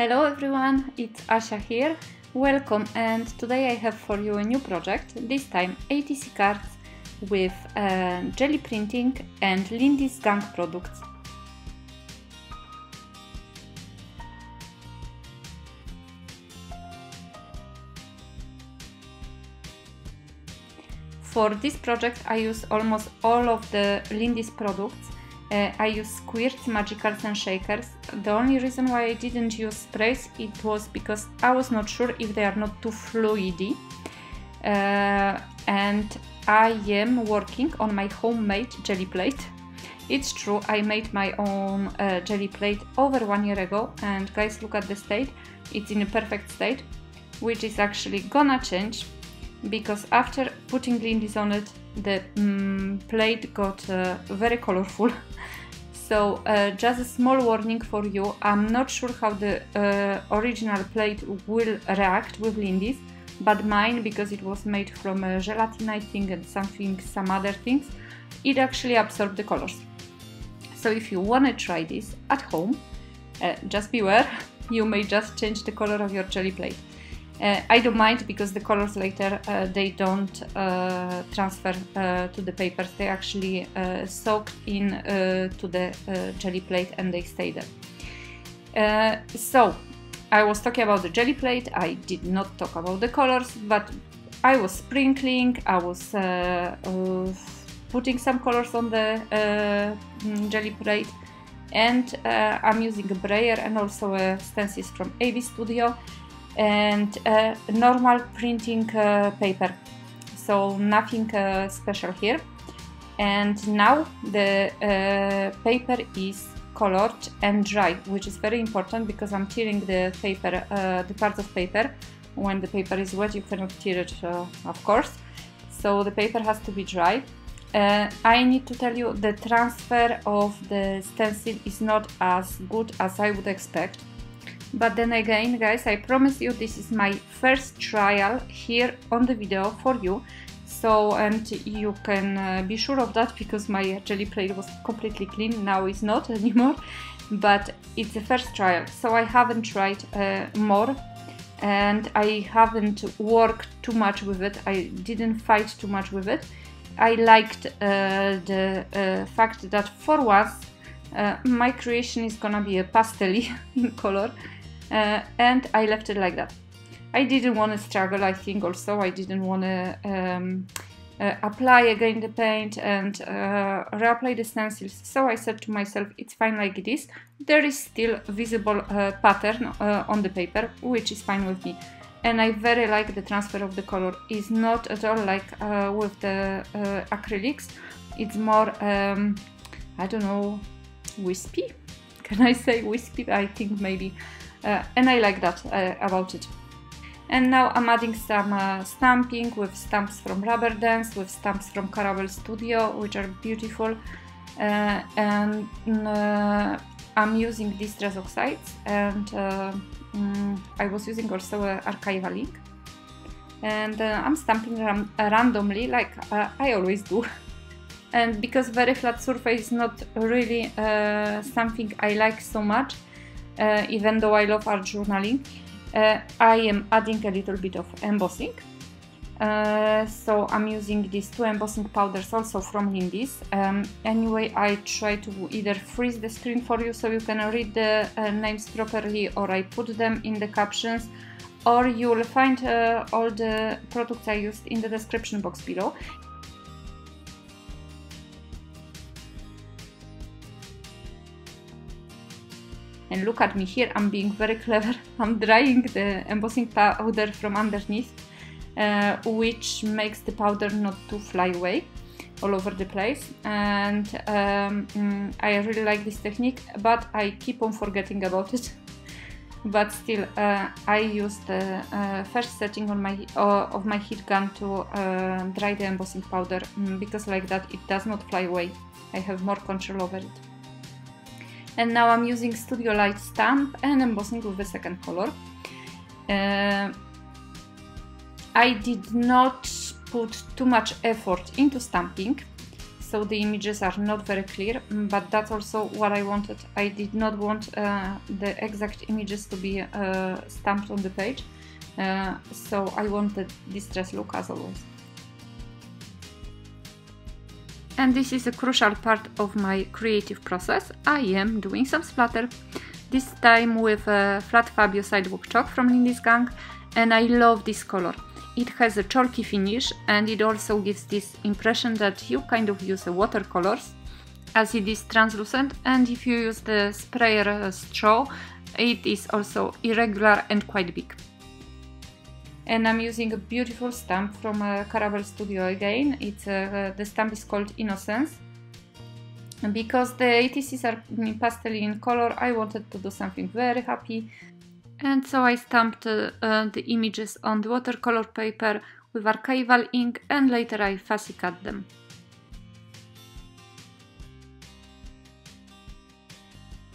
Hello everyone, it's Asia here. Welcome, and today I have for you a new project, this time ATC cards with jelly printing and Lindy's Gang products. For this project I use almost all of the Lindy's products. I use squirts, magicals and shakers. The only reason why I didn't use sprays it was because I was not sure if they are not too fluidy. And I am working on my homemade jelly plate. It's true, I made my own jelly plate over 1 year ago, and guys, look at the state. It's in a perfect state, which is actually gonna change, because after putting Lindy's on it, the plate got very colorful. So just a small warning for you, I'm not sure how the original plate will react with Lindy's, but mine, because it was made from a gelatinite thing and some other things, it actually absorbed the colors. So if you wanna try this at home, just beware, you may just change the color of your jelly plate. I don't mind, because the colors later they don't transfer to the papers, they actually soaked in to the jelly plate and they stay there. So I was talking about the jelly plate, I did not talk about the colors, but I was sprinkling, I was putting some colors on the jelly plate, and I'm using a brayer and also a stencil from AB Studio and normal printing paper, so nothing special here. And now the paper is colored and dry, which is very important, because I'm tearing the paper, the parts of paper. When the paper is wet you cannot tear it, of course, so the paper has to be dry. I need to tell you, the transfer of the stencil is not as good as I would expect. But then again, guys, I promise you, this is my first trial here on the video for you. So, and you can be sure of that, because my jelly plate was completely clean, now it's not anymore. But it's the first trial, so I haven't tried more, and I haven't worked too much with it, I didn't fight too much with it. I liked the fact that for once my creation is gonna be a pastel-y in color. And I left it like that. I didn't want to struggle, I think also. I didn't want to apply again the paint and reapply the stencils. So I said to myself, it's fine like it is. There is still visible pattern on the paper, which is fine with me. And I very like the transfer of the color. It's not at all like with the acrylics. It's more, I don't know, wispy? Can I say wispy? I think maybe. And I like that about it. And now I'm adding some stamping with stamps from Rubber Dance, with stamps from Carabelle Studio, which are beautiful. And I'm using Distress Oxides, and I was using also Archival Ink. And I'm stamping randomly, like I always do. And because very flat surface is not really something I like so much, even though I love art journaling, I am adding a little bit of embossing. So I'm using these two embossing powders also from Lindy's. Anyway, I try to either freeze the screen for you so you can read the names properly, or I put them in the captions, or you'll find all the products I used in the description box below. And look at me here, I'm being very clever. I'm drying the embossing powder from underneath, which makes the powder not to fly away all over the place. And I really like this technique, but I keep on forgetting about it. But still, I use the first setting on my, of my heat gun to dry the embossing powder, because like that it does not fly away. I have more control over it. And now I'm using Studio Light stamp and embossing with the second color. I did not put too much effort into stamping, so the images are not very clear, but that's also what I wanted. I did not want the exact images to be stamped on the page, so I wanted distress look as always. And this is a crucial part of my creative process. I am doing some splatter, this time with Flat Fabio Sidewalk Chalk from Lindy's Gang, and I love this color. It has a chalky finish and it also gives this impression that you kind of use watercolors, as it is translucent, and if you use the sprayer straw, it is also irregular and quite big. And I'm using a beautiful stamp from Carabelle Studio again. It's the stamp is called Innocence. Because the ATCs are pastel in color, I wanted to do something very happy. And so I stamped the images on the watercolor paper with archival ink, and later I fussy cut them.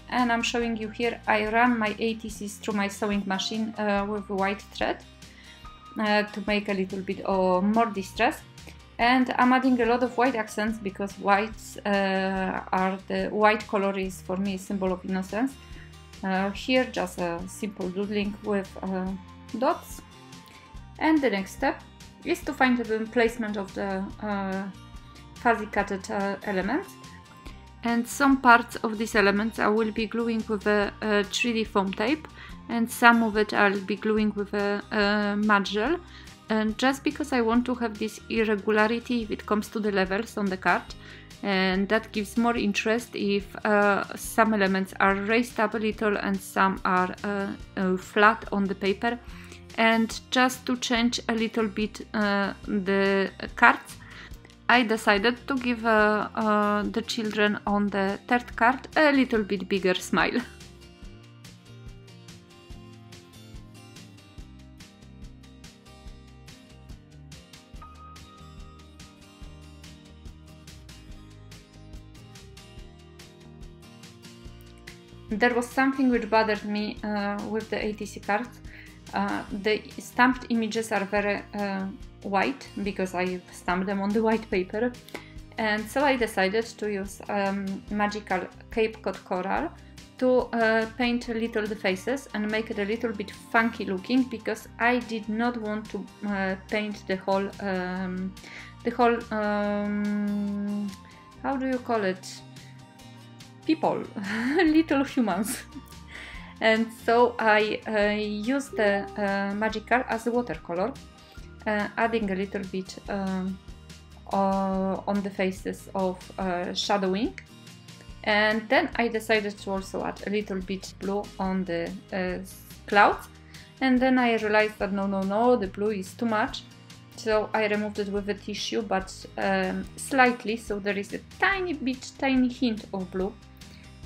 And I'm showing you here, I ran my ATCs through my sewing machine with a white thread. To make a little bit more distress, and I'm adding a lot of white accents because whites are the white color is for me a symbol of innocence. Here just a simple doodling with dots, and the next step is to find the placement of the fuzzy cutted elements, and some parts of these elements I will be gluing with a 3D foam tape, and some of it I'll be gluing with a mud gel, and just because I want to have this irregularity if it comes to the levels on the card, and that gives more interest if some elements are raised up a little and some are flat on the paper, and just to change a little bit the cards, I decided to give the children on the third card a little bit bigger smile. There was something which bothered me with the ATC cards. The stamped images are very white because I stamped them on the white paper, and so I decided to use magical Cape Cod Coral to paint a little the faces and make it a little bit funky looking, because I did not want to paint the whole how do you call it? People, little humans. And so I used the magical as a watercolor, adding a little bit on the faces of shadowing, and then I decided to also add a little bit blue on the clouds, and then I realized that no, the blue is too much, so I removed it with a tissue, but slightly, so there is a tiny hint of blue.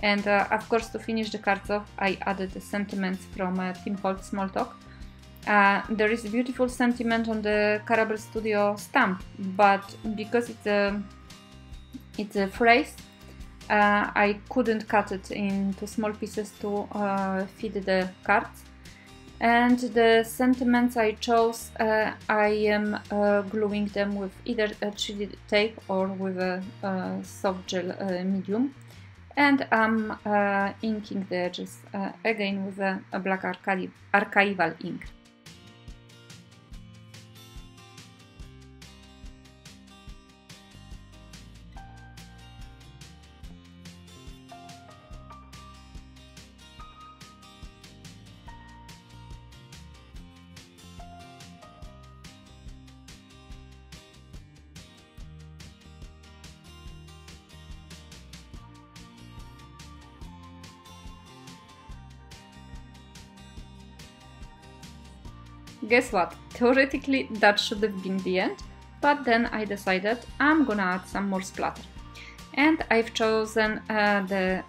And of course, to finish the cards off, I added the sentiments from Tim Holtz Smalltalk. There is a beautiful sentiment on the Carabelle Studio stamp, but because it's a phrase, I couldn't cut it into small pieces to fit the cards. And the sentiments I chose, I am gluing them with either a 3D tape or with a soft gel medium. And I'm inking the edges again with a black archival ink. Guess what? Theoretically that should have been the end, but then I decided I'm gonna add some more splatter. And I've chosen the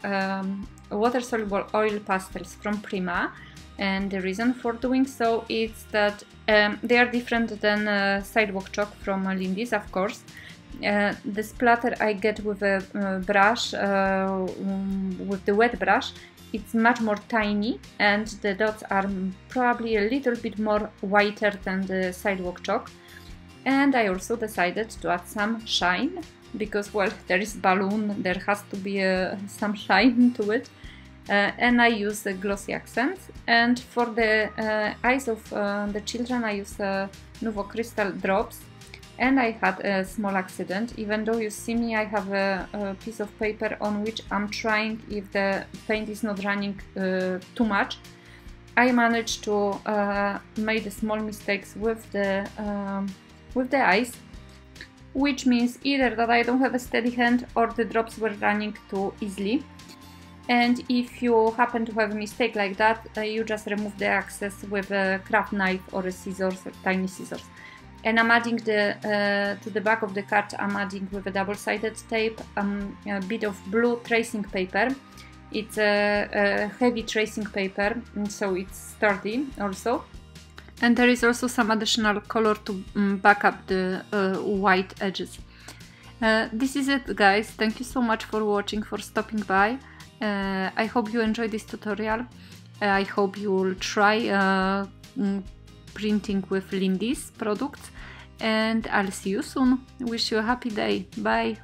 water-soluble oil pastels from Prima, and the reason for doing so is that they are different than sidewalk chalk from Lindy's, of course. The splatter I get with a brush, with the wet brush, it's much more tiny, and the dots are probably a little bit more whiter than the sidewalk chalk. And I also decided to add some shine because, well, there is balloon, there has to be some shine to it. And I use the Glossy Accents, and for the eyes of the children I use Nuvo Crystal Drops. And I had a small accident. Even though you see me, I have a piece of paper on which I'm trying if the paint is not running too much. I managed to make the small mistakes with the eyes, which means either that I don't have a steady hand or the drops were running too easily. And if you happen to have a mistake like that, you just remove the excess with a craft knife or a scissors, or tiny scissors. And I'm adding to the back of the card, I'm adding with a double-sided tape a bit of blue tracing paper. It's a heavy tracing paper, so it's sturdy also. And there is also some additional color to back up the white edges. This is it, guys. Thank you so much for watching, for stopping by. I hope you enjoyed this tutorial. I hope you'll try printing with Lindy's products, and I'll see you soon. Wish you a happy day. Bye!